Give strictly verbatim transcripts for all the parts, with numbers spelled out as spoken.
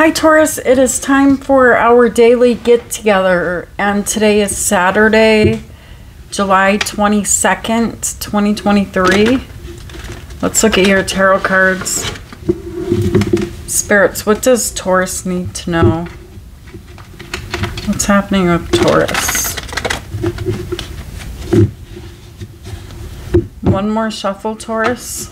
Hi Taurus, it is time for our daily get together, and today is Saturday, July twenty-second, twenty twenty-three. Let's look at your tarot cards. Spirits, what does Taurus need to know? What's happening with Taurus? One more shuffle, Taurus.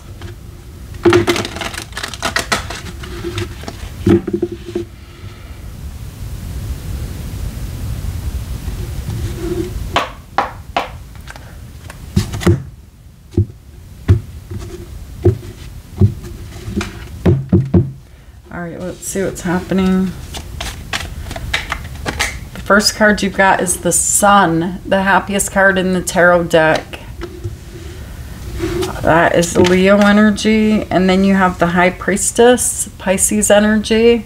All right, let's see what's happening. The first card you've got is the Sun, the happiest card in the tarot deck. That is Leo energy. And then you have the High Priestess, Pisces energy.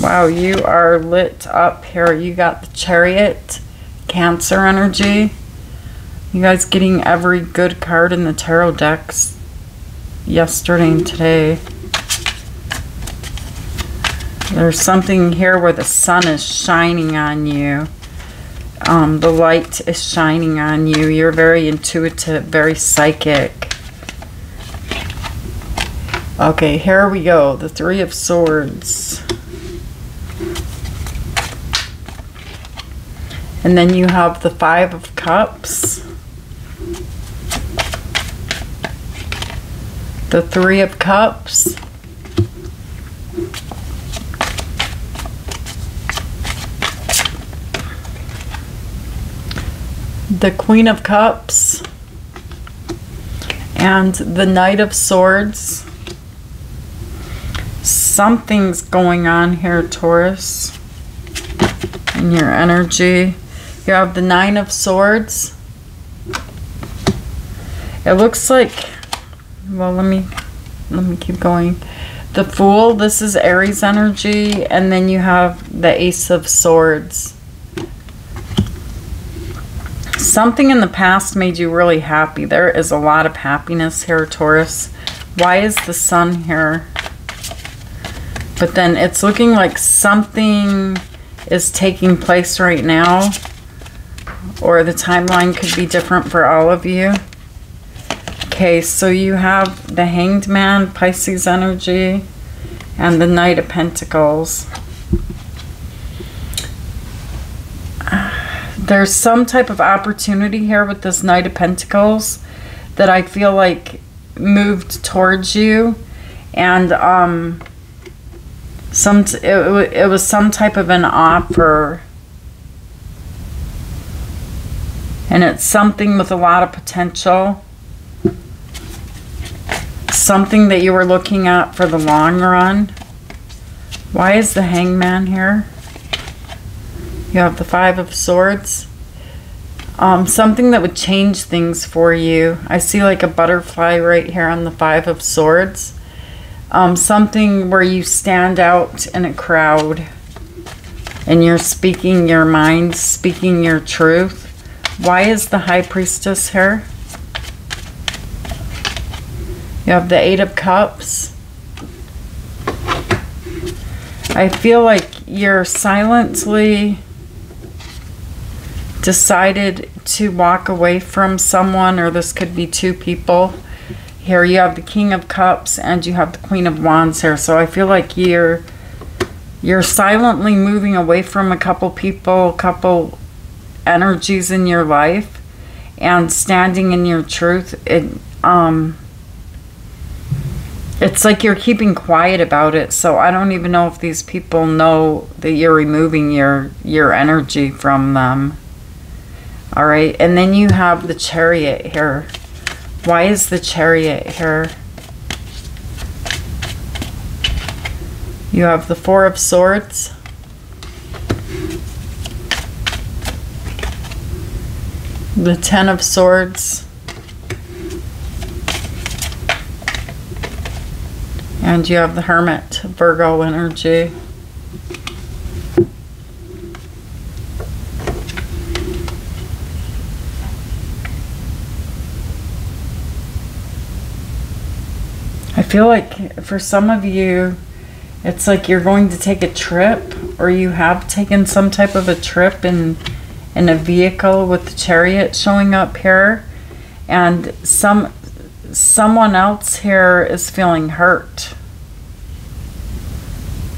Wow, you are lit up here. You got the Chariot, Cancer energy. You guys getting every good card in the tarot decks yesterday and today. There's something here where the sun is shining on you. Um, the light is shining on you. You're very intuitive, very psychic. Okay, here we go. The Three of Swords. And then you have the Five of Cups. The Three of Cups. The Queen of Cups. And the Knight of Swords. Something's going on here, Taurus, in your energy. You have the Nine of Swords. It looks like... Well, let me let me keep going. The Fool, this is Aries energy, and then you have the Ace of Swords. Something in the past made you really happy. There is a lot of happiness here, Taurus. Why is the sun here? But then it's looking like something is taking place right now, or the timeline could be different for all of you. Okay, so you have the Hanged Man, Pisces energy, and the Knight of Pentacles. There's some type of opportunity here with this Knight of Pentacles that I feel like moved towards you, and um, some it, it was some type of an offer. And it's something with a lot of potential. Something that you were looking at for the long run. Why is the Hangman here? You have the Five of Swords. Um, something that would change things for you. I see like a butterfly right here on the Five of Swords. Um, something where you stand out in a crowd and you're speaking your mind, speaking your truth. Why is the High Priestess here? You have the Eight of Cups. I feel like you're silently decided to walk away from someone, or this could be two people. Here you have the King of Cups and you have the Queen of Wands here. So I feel like you're you're silently moving away from a couple people, a couple energies in your life, and standing in your truth. It um It's like you're keeping quiet about it, so I don't even know if these people know that you're removing your, your energy from them. All right, and then you have the Chariot here. Why is the Chariot here? You have the Four of Swords. The Ten of Swords. And you have the Hermit, Virgo energy. I feel like for some of you, it's like you're going to take a trip, or you have taken some type of a trip in, in a vehicle with the chariot showing up here. And some someone else here is feeling hurt.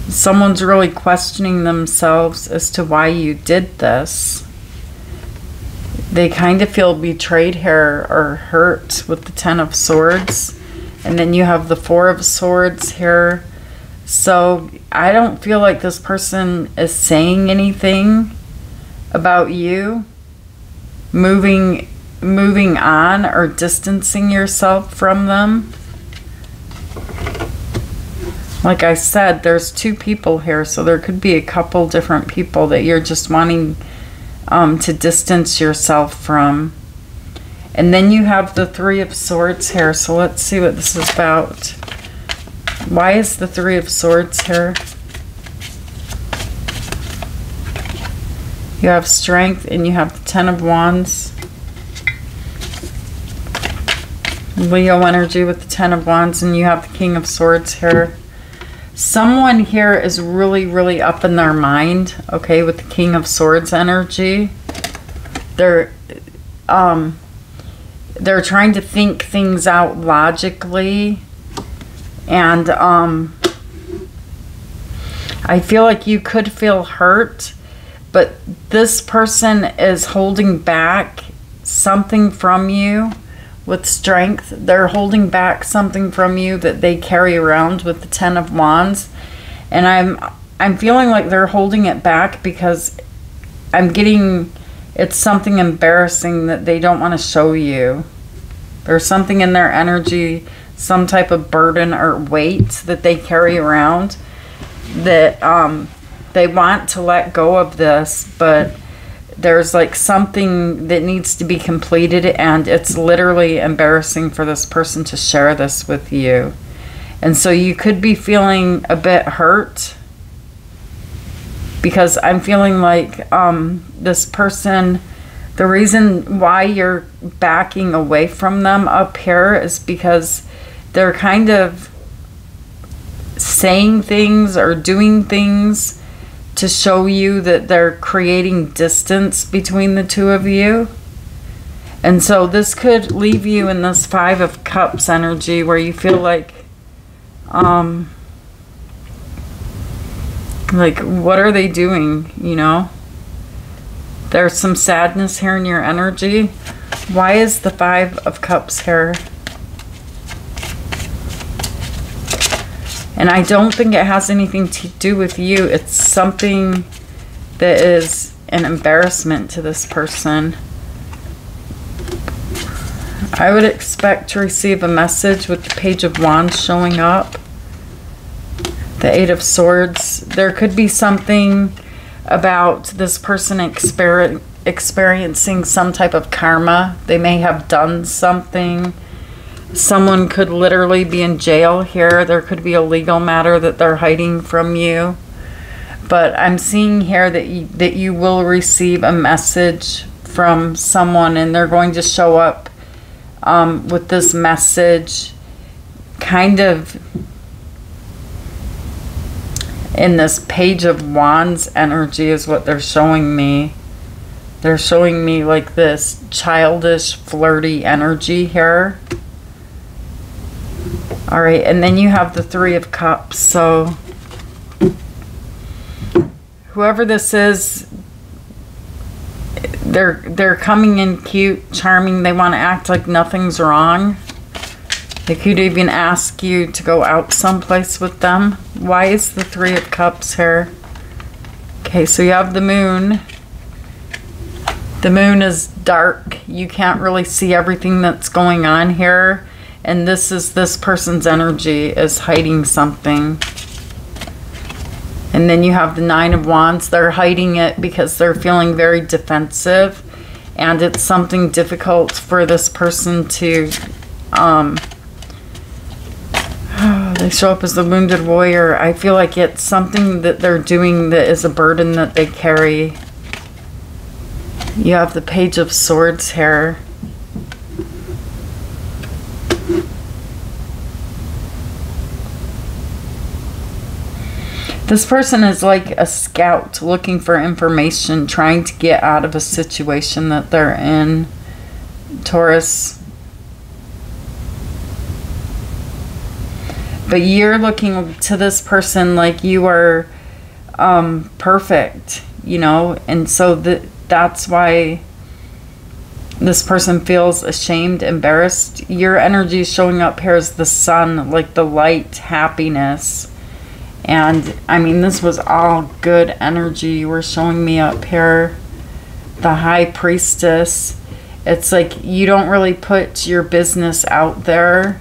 Someone's really questioning themselves as to why you did this. They kind of feel betrayed here or hurt with the Ten of Swords. And then you have the Four of Swords here. So I don't feel like this person is saying anything about you moving moving on or distancing yourself from them. Like I said, there's two people here, so there could be a couple different people that you're just wanting um, to distance yourself from. And then you have the Three of Swords here, so let's see what this is about. Why is the Three of Swords here? You have Strength, and you have the Ten of Wands. Leo energy with the Ten of Wands, and you have the King of Swords here. Someone here is really, really up in their mind, okay, with the King of Swords energy. They're, um, they're trying to think things out logically. And um, I feel like you could feel hurt, but this person is holding back something from you. With Strength, they're holding back something from you that they carry around with the Ten of Wands, and I'm I'm feeling like they're holding it back because I'm getting it's something embarrassing that they don't want to show you. There's something in their energy, some type of burden or weight that they carry around that um, they want to let go of this, but there's like something that needs to be completed, and it's literally embarrassing for this person to share this with you. And so you could be feeling a bit hurt, because I'm feeling like um, this person, the reason why you're backing away from them up here is because they're kind of saying things or doing things to show you that they're creating distance between the two of you. And so this could leave you in this Five of Cups energy where you feel like, um, like, what are they doing, you know? There's some sadness here in your energy. Why is the Five of Cups here? And I don't think it has anything to do with you. It's something that is an embarrassment to this person. I would expect to receive a message with the Page of Wands showing up. The Eight of Swords. There could be something about this person exper- experiencing some type of karma. They may have done something. Someone could literally be in jail here. There could be a legal matter that they're hiding from you. But I'm seeing here that you, that you will receive a message from someone, and they're going to show up um, with this message kind of in this Page of Wands energy is what they're showing me. They're showing me like this childish, flirty energy here. All right, and then you have the Three of Cups. So whoever this is, they're they're coming in cute, charming. They want to act like nothing's wrong. They could even ask you to go out someplace with them. Why is the Three of Cups here? Okay, so you have the Moon. The Moon is dark. You can't really see everything that's going on here. And this is this person's energy is hiding something. And then you have the Nine of Wands. They're hiding it because they're feeling very defensive. And it's something difficult for this person to... Um, they show up as the Wounded Warrior. I feel like it's something that they're doing that is a burden that they carry. You have the Page of Swords here. This person is like a scout looking for information, trying to get out of a situation that they're in. Taurus. But you're looking to this person like you are um, perfect, you know, and so th that's why this person feels ashamed, embarrassed. Your energy showing up here is the sun, like the light, happiness. And I mean, this was all good energy you were showing me up here. The High Priestess. It's like you don't really put your business out there,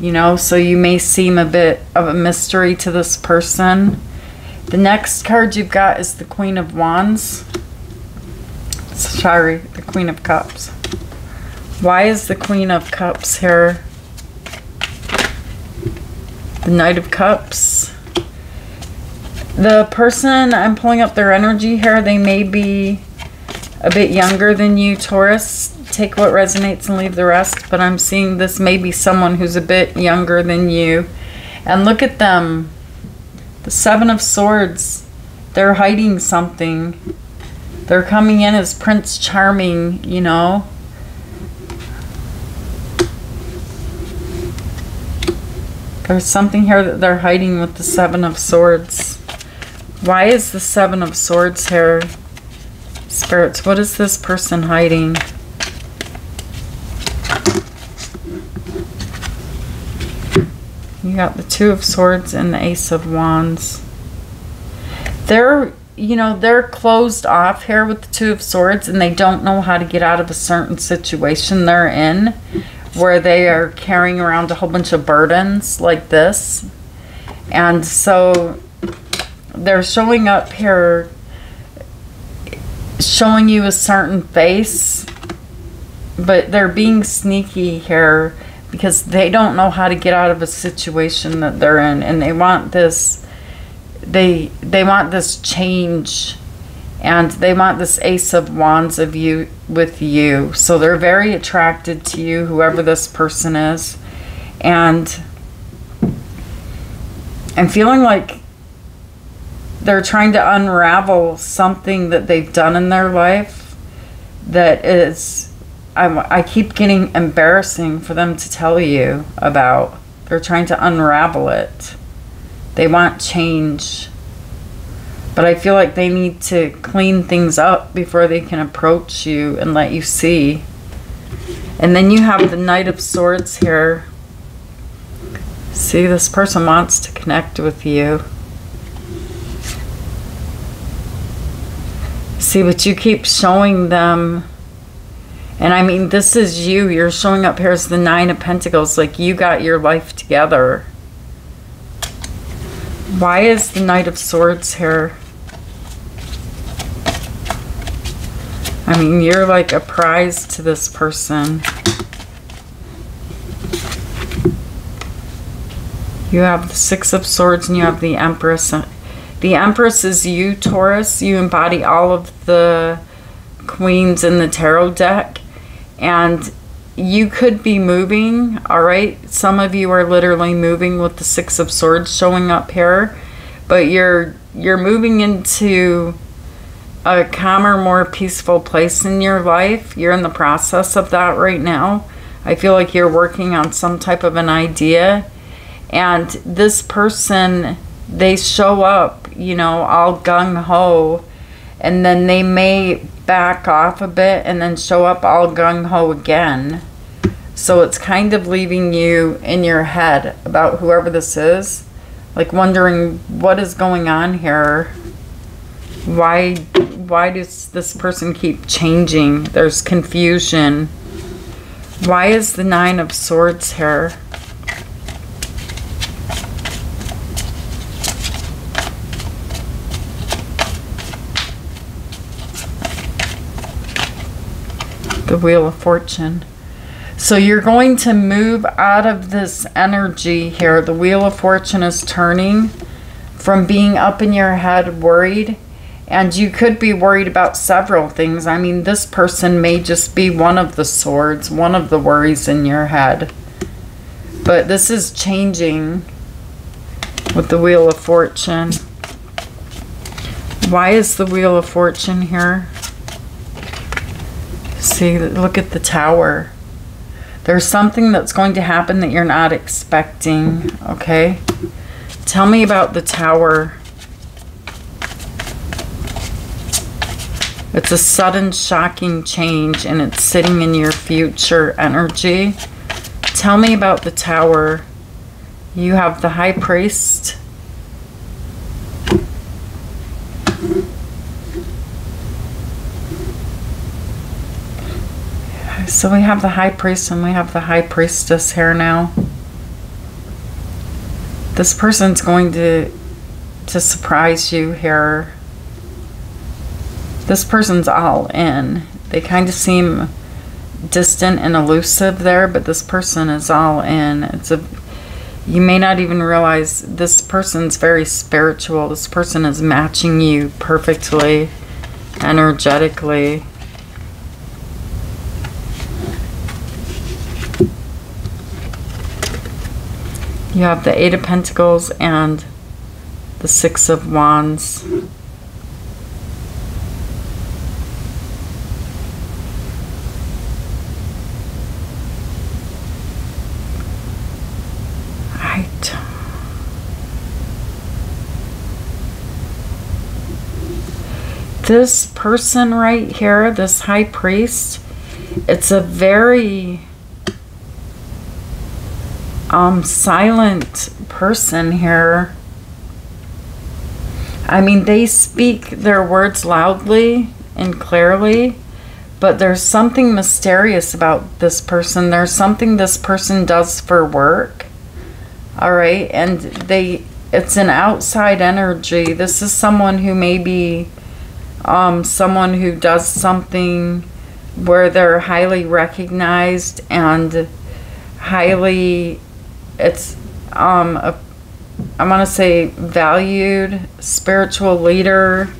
you know, so you may seem a bit of a mystery to this person. The next card you've got is the Queen of Wands. Sorry, the Queen of Cups. Why is the Queen of Cups here? The Knight of Cups. The person, I'm pulling up their energy here, they may be a bit younger than you, Taurus. Take what resonates and leave the rest, but I'm seeing this may be someone who's a bit younger than you. And look at them. The Seven of Swords. They're hiding something. They're coming in as Prince Charming, you know. There's something here that they're hiding with the Seven of Swords. Why is the Seven of Swords here? Spirits, what is this person hiding? You got the Two of Swords and the Ace of Wands. They're... you know, they're closed off here with the Two of Swords, and they don't know how to get out of a certain situation they're in, where they are carrying around a whole bunch of burdens like this. And so they're showing up here, showing you a certain face, but they're being sneaky here because they don't know how to get out of a situation that they're in, and they want this They they want this change, and they want this Ace of Wands of you with you. So they're very attracted to you, whoever this person is. And I'm feeling like they're trying to unravel something that they've done in their life that is, I, I keep getting embarrassing for them to tell you about. They're trying to unravel it. They want change, but I feel like they need to clean things up before they can approach you and let you see. And then you have the Knight of Swords here. See, this person wants to connect with you. See, but you keep showing them. And I mean, this is you. You're showing up here as the Nine of Pentacles. Like, you got your life together. Why is the Knight of Swords here? I mean, you're like a prize to this person. You have the Six of Swords and you have the Empress. The Empress is you, Taurus. You embody all of the queens in the tarot deck. And you could be moving, all right? Some of you are literally moving with the Six of Swords showing up here, but you're you're moving into a calmer, more peaceful place in your life. You're in the process of that right now. I feel like you're working on some type of an idea, and this person, they show up, you know, all gung-ho, and then they may back off a bit and then show up all gung-ho again. So it's kind of leaving you in your head about whoever this is, like wondering what is going on here. Why, why does this person keep changing? There's confusion. Why is the Nine of Swords here? The Wheel of Fortune. So you're going to move out of this energy here. The Wheel of Fortune is turning from being up in your head worried, and you could be worried about several things. I mean, this person may just be one of the swords, one of the worries in your head, but this is changing with the Wheel of Fortune. Why is the Wheel of Fortune here? See, look at the Tower. There's something that's going to happen that you're not expecting, okay? Tell me about the Tower. It's a sudden, shocking change, and it's sitting in your future energy. Tell me about the Tower. You have the High Priest. So we have the High Priest and we have the High Priestess here now. This person's going to, to surprise you here. This person's all in. They kind of seem distant and elusive there, but this person is all in. It's a, you may not even realize this person's very spiritual. This person is matching you perfectly, energetically. You have the Eight of Pentacles and the Six of Wands. Right. This person right here, this High Priest, it's a very... Um, silent person here. I mean, they speak their words loudly and clearly, but there's something mysterious about this person. There's something this person does for work. All right, and they it's an outside energy. This is someone who may be um, someone who does something where they're highly recognized and highly... It's, um, a, I want to say, valued spiritual leader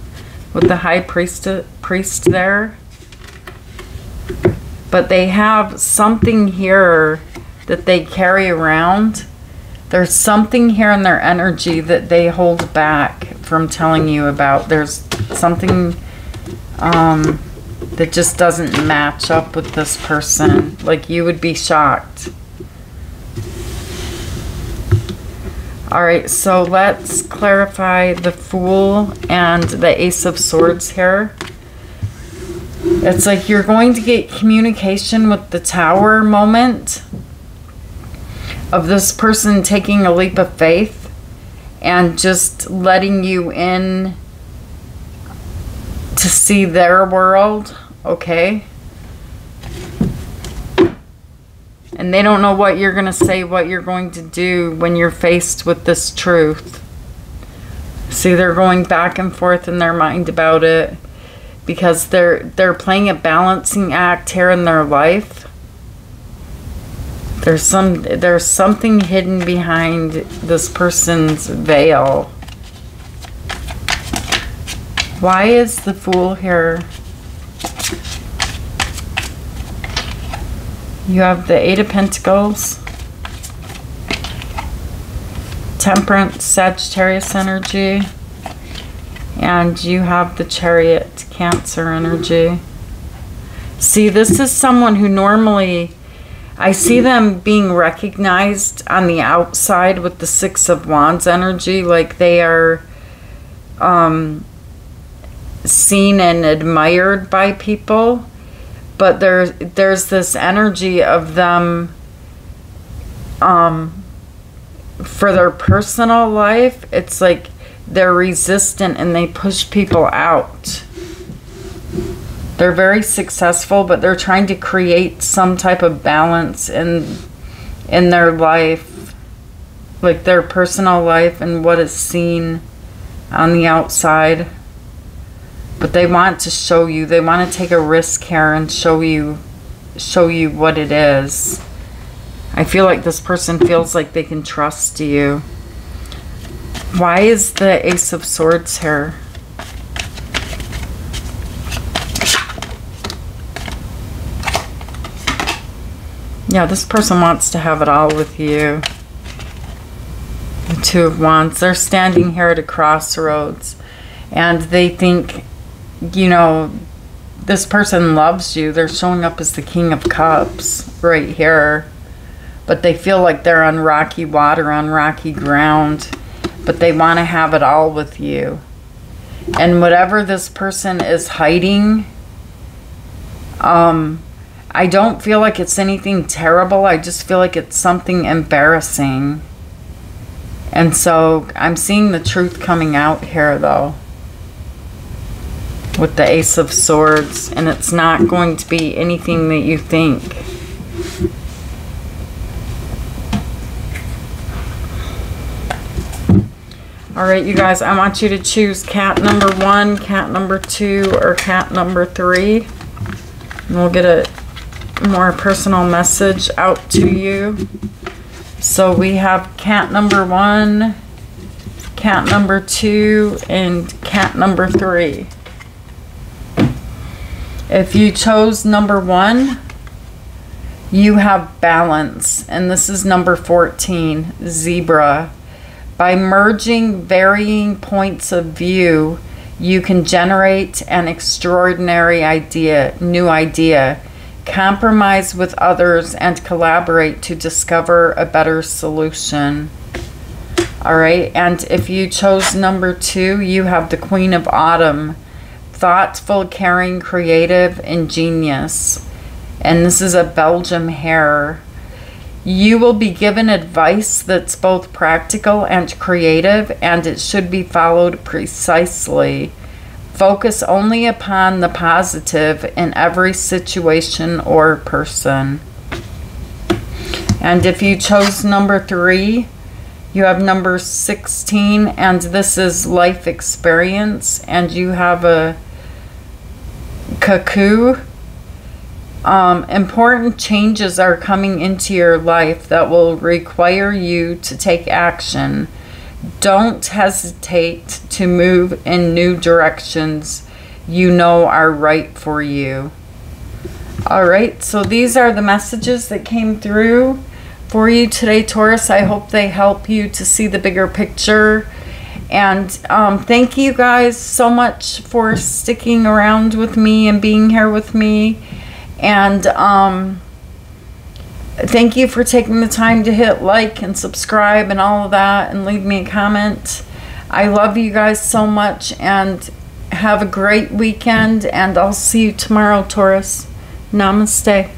with the high priest, priest there. But they have something here that they carry around. There's something here in their energy that they hold back from telling you about. There's something um, that just doesn't match up with this person. Like, you would be shocked. All right, so let's clarify the Fool and the Ace of Swords here. It's like you're going to get communication with the Tower moment of this person taking a leap of faith and just letting you in to see their world, okay? And they don't know what you're going to say, what you're going to do when you're faced with this truth. See, they're going back and forth in their mind about it because they're they're playing a balancing act here in their life. There's some there's something hidden behind this person's veil. Why is the Fool here? You have the Eight of Pentacles, Temperance, Sagittarius energy, and you have the Chariot, Cancer energy. See, this is someone who normally, I see them being recognized on the outside with the Six of Wands energy, like they are um, seen and admired by people. But there, there's this energy of them um, for their personal life. It's like they're resistant and they push people out. They're very successful, but they're trying to create some type of balance in, in their life, like their personal life and what is seen on the outside. But they want to show you, they want to take a risk here and show you, show you what it is. I feel like this person feels like they can trust you. Why is the Ace of Swords here? Yeah, this person wants to have it all with you. The Two of Wands, they're standing here at a crossroads. and they think, you know, this person loves you. They're showing up as the King of Cups right here, but they feel like they're on rocky water, on rocky ground, but they want to have it all with you. And whatever this person is hiding, um, I don't feel like it's anything terrible. I just feel like it's something embarrassing. And so I'm seeing the truth coming out here, though, with the Ace of Swords. And it's not going to be anything that you think. All right, you guys, I want you to choose cat number one, cat number two, or cat number three. And we'll get a more personal message out to you. So we have cat number one, cat number two, and cat number three. If you chose number one, you have balance. And this is number fourteen, zebra. By merging varying points of view, you can generate an extraordinary idea, new idea. Compromise with others and collaborate to discover a better solution. All right, and if you chose number two, you have the Queen of Autumn. Thoughtful, caring, creative, ingenious. And this is a Belgian hare. You will be given advice that's both practical and creative, and it should be followed precisely. Focus only upon the positive in every situation or person. And if you chose number three, you have number sixteen, and this is life experience, and you have a cuckoo. Um, important changes are coming into your life that will require you to take action. Don't hesitate to move in new directions you know are right for you. All right, so these are the messages that came through for you today, Taurus. I hope they help you to see the bigger picture. And um, thank you guys so much for sticking around with me and being here with me. And um, thank you for taking the time to hit like and subscribe and all of that, and leave me a comment. I love you guys so much, and have a great weekend, and I'll see you tomorrow, Taurus. Namaste.